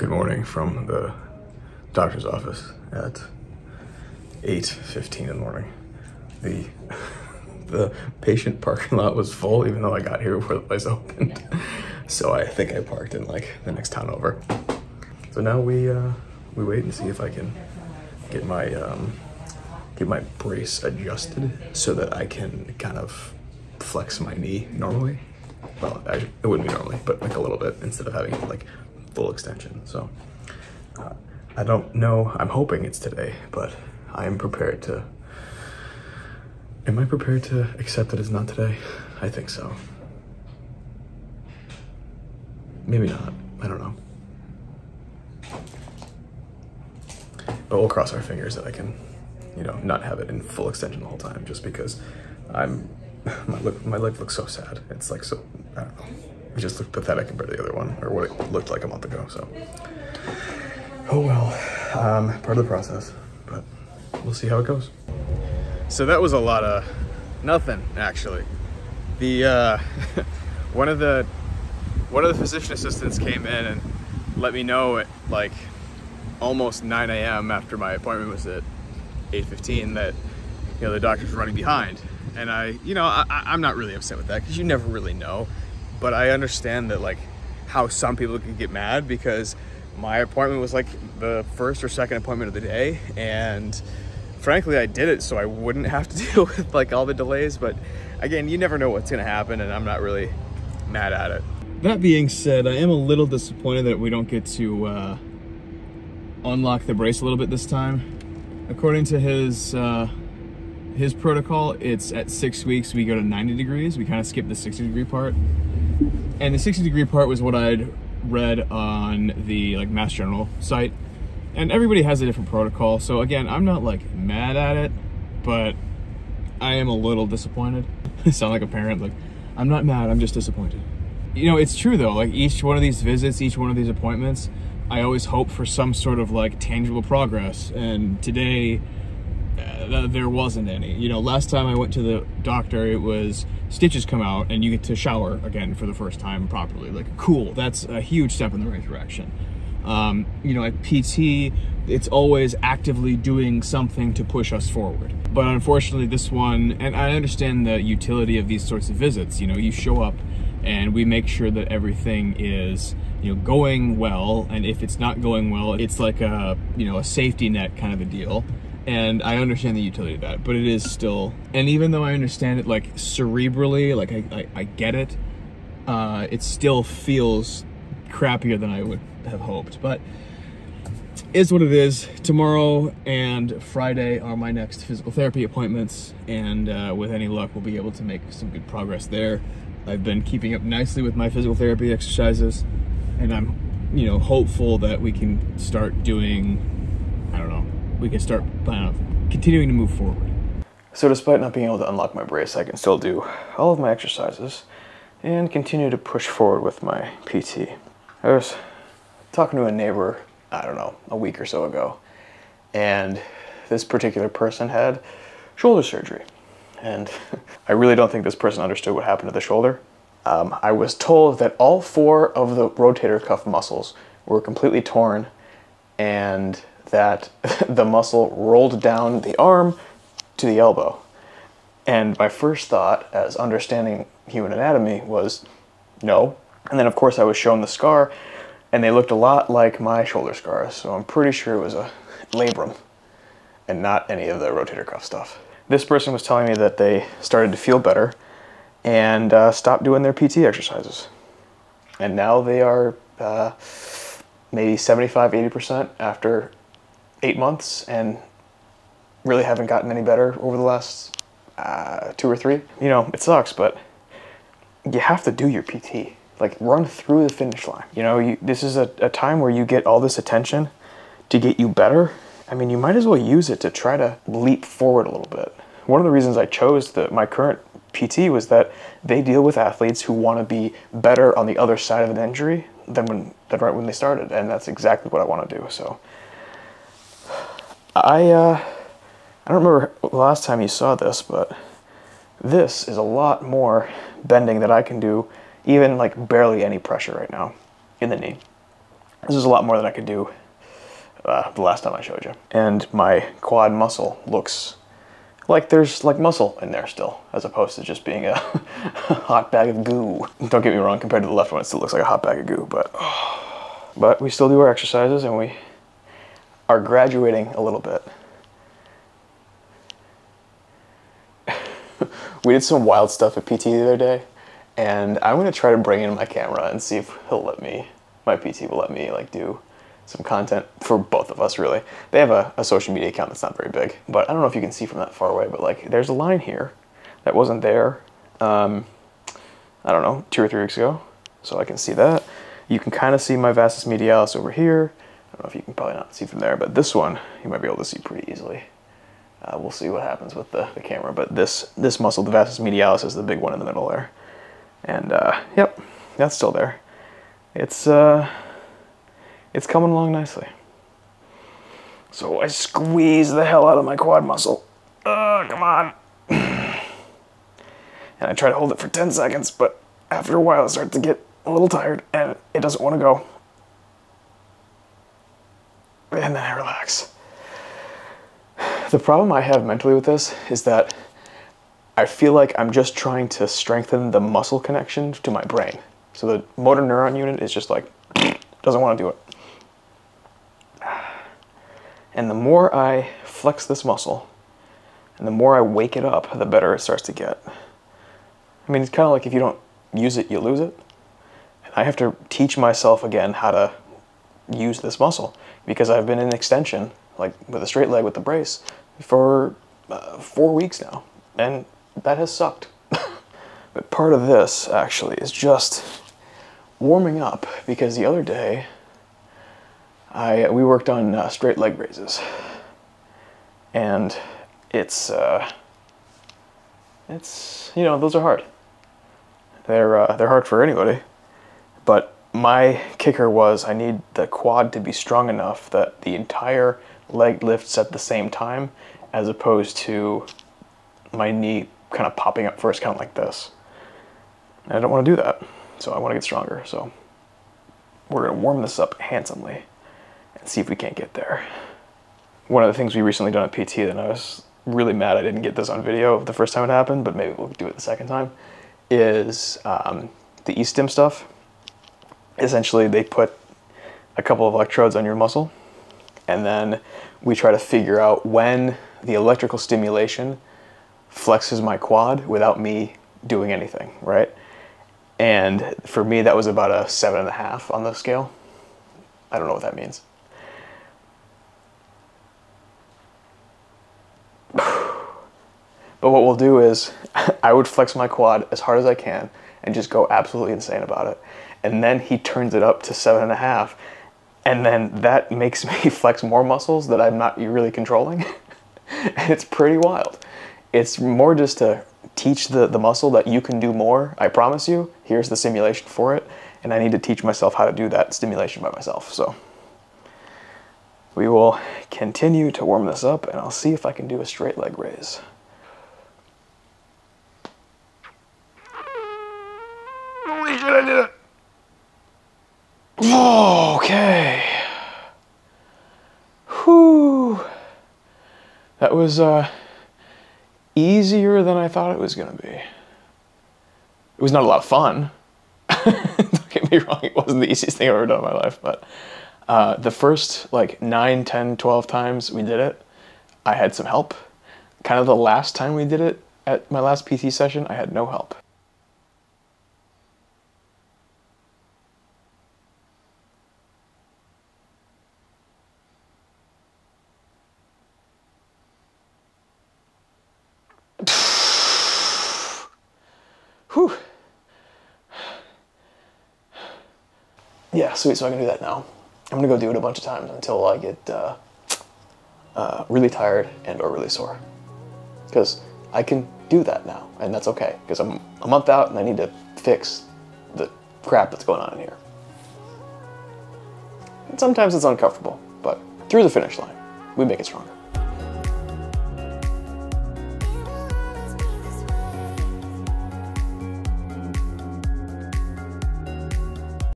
good morning from the doctor's office at 8:15 in the morning. The patient parking lot was full, even though I got here before the place opened. So I think I parked in like the next town over. So now we wait and see if I can get my brace adjusted so that I can kind of flex my knee normally. Well, it wouldn't be normally, but like a little bit instead of having like full extension. So I don't know, I'm hoping it's today, but I am prepared to, am I prepared to accept that it's not today? I think so. Maybe not, I don't know. But we'll cross our fingers that I can, you know, not have it in full extension the whole time, just because my leg looks so sad. It's like so, I don't know. It just looked pathetic compared to the other one, or what it looked like a month ago, so. Oh well, part of the process, but we'll see how it goes. So that was a lot of nothing, actually. The, one of the physician assistants came in and let me know at like almost 9 a.m. after my appointment was at 8:15 that, you know, the doctor's running behind. And I, you know, I'm not really upset with that because you never really know. But I understand that, like, how some people can get mad because my appointment was like the first or second appointment of the day. And frankly, I did it so I wouldn't have to deal with like all the delays. But again, you never know what's gonna happen and I'm not really mad at it. That being said, I am a little disappointed that we don't get to unlock the brace a little bit this time. According to his protocol, it's at 6 weeks, we go to 90 degrees. We kind of skip the 60 degree part. And the 60 degree part was what I'd read on the like Mass General site. And everybody has a different protocol. So again, I'm not like mad at it, but I am a little disappointed. I sound like a parent, like I'm not mad, I'm just disappointed. You know, it's true though, like each one of these visits, each one of these appointments, I always hope for some sort of like tangible progress. And today there wasn't any. You know, last time I went to the doctor, it was stitches come out and you get to shower again for the first time properly. Like, cool, that's a huge step in the right direction. You know, at PT, it's always actively doing something to push us forward. But unfortunately this one, and I understand the utility of these sorts of visits, you know, you show up and we make sure that everything is, you know, going well. And if it's not going well, it's like a, you know, a safety net kind of a deal. And I understand the utility of that, but it is still, and even though I understand it like cerebrally, like I get it, it still feels crappier than I would have hoped, but is what it is. Tomorrow and Friday are my next physical therapy appointments, and with any luck, we'll be able to make some good progress there. I've been keeping up nicely with my physical therapy exercises, and I'm, you know, hopeful that we can start doing, I don't know, we can start continuing to move forward. So despite not being able to unlock my brace, I can still do all of my exercises and continue to push forward with my PT. I was talking to a neighbor, I don't know, a week or so ago, and this particular person had shoulder surgery. And I really don't think this person understood what happened to the shoulder. I was told that all 4 of the rotator cuff muscles were completely torn and that the muscle rolled down the arm to the elbow. And my first thought, as understanding human anatomy, was no. And then of course I was shown the scar, and they looked a lot like my shoulder scars, so I'm pretty sure it was a labrum and not any of the rotator cuff stuff. This person was telling me that they started to feel better and stopped doing their PT exercises. And now they are maybe 75–80% after 8 months and really haven't gotten any better over the last 2 or 3. You know, it sucks, but you have to do your PT. Like, run through the finish line. You know, this is a time where you get all this attention to get you better. I mean, you might as well use it to try to leap forward a little bit. One of the reasons I chose my current PT was that they deal with athletes who want to be better on the other side of an injury than right when they started, and that's exactly what I want to do. So, I don't remember the last time you saw this, but this is a lot more bending that I can do. Even like barely any pressure right now in the knee. This is a lot more than I could do the last time I showed you. And my quad muscle looks like there's like muscle in there still, as opposed to just being a hot bag of goo. Don't get me wrong, compared to the left one, it still looks like a hot bag of goo, but we still do our exercises and we are graduating a little bit. We did some wild stuff at PT the other day, and I'm gonna try to bring in my camera and see if he'll let me, my PT will let me like do some content for both of us really. They have a social media account that's not very big, but I don't know if you can see from that far away, but like there's a line here that wasn't there, I don't know, 2 or 3 weeks ago. So I can see that. You can kind of see my vastus medialis over here. I don't know if you can probably not see from there, but this one you might be able to see pretty easily. We'll see what happens with the camera, but this muscle, the vastus medialis, is the big one in the middle there. And yep, that's still there. It's coming along nicely. So I squeeze the hell out of my quad muscle. Oh, come on. And I try to hold it for 10 seconds, but after a while it starts to get a little tired and it doesn't want to go. And then I relax. The problem I have mentally with this is that I feel like I'm just trying to strengthen the muscle connection to my brain. So the motor neuron unit is just like, doesn't want to do it. And the more I flex this muscle, and the more I wake it up, the better it starts to get. I mean, it's kind of like if you don't use it, you lose it. And I have to teach myself again how to use this muscle, because I've been in extension, like with a straight leg with the brace, for 4 weeks now, and that has sucked. But part of this actually is just warming up, because the other day we worked on straight leg raises, and it's you know, those are hard. They're hard for anybody, but my kicker was I need the quad to be strong enough that the entire leg lifts at the same time, as opposed to my knee kind of popping up first, kind of like this. And I don't want to do that, so I want to get stronger. So we're going to warm this up handsomely and see if we can't get there. One of the things we recently done at PT, and I was really mad I didn't get this on video the first time it happened, but maybe we'll do it the second time, is the E-stim stuff. Essentially, they put a couple of electrodes on your muscle, and then we try to figure out when the electrical stimulation flexes my quad without me doing anything, right? And for me, that was about a 7.5 on the scale. I don't know what that means. But what we'll do is I would flex my quad as hard as I can and just go absolutely insane about it. And then he turns it up to 7.5, and then that makes me flex more muscles that I'm not really controlling. And it's pretty wild. It's more just to teach the muscle that you can do more. I promise you, here's the simulation for it, and I need to teach myself how to do that stimulation by myself. So we will continue to warm this up, and I'll see if I can do a straight leg raise. Holy shit, I did it! Okay. Whew. That was easier than I thought it was gonna be. It was not a lot of fun. Don't get me wrong, it wasn't the easiest thing I've ever done in my life, but the first like 9, 10, 12 times we did it, I had some help. Kind of the last time we did it at my last PT session, I had no help. Whew. Yeah, sweet, so I can do that now. I'm gonna go do it a bunch of times until I get really tired and or really sore. Because I can do that now, and that's okay, because I'm a month out and I need to fix the crap that's going on in here. And sometimes it's uncomfortable, but through the finish line, we make it stronger.